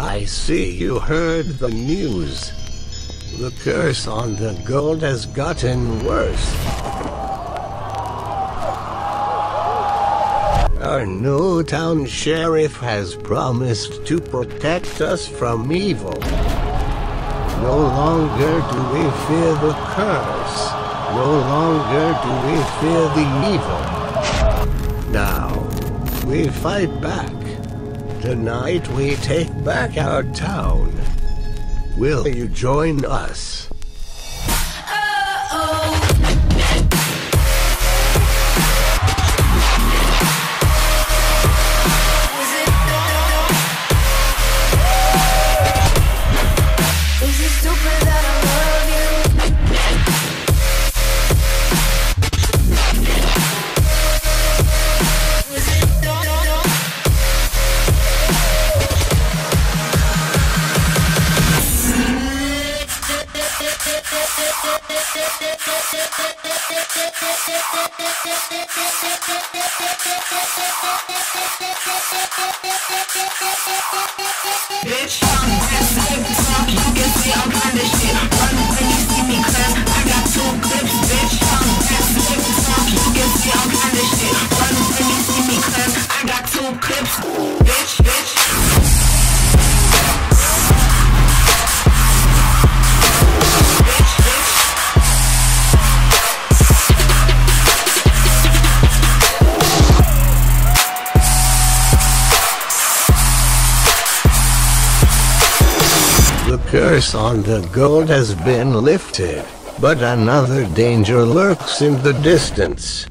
I see you heard the news. The curse on the gold has gotten worse. Our new town sheriff has promised to protect us from evil. No longer do we fear the curse. No longer do we fear the evil. Now, we fight back. Tonight we take back our town. Will you join us? Bitch, I'm the talk, you can see all kind of shit. Run when you see me, cause I got two clips. Bitch, I'm the talk, you can see all kind of shit. Run when you see me, cause I got two clips. Bitch, bitch. The curse on the gold has been lifted, but another danger lurks in the distance.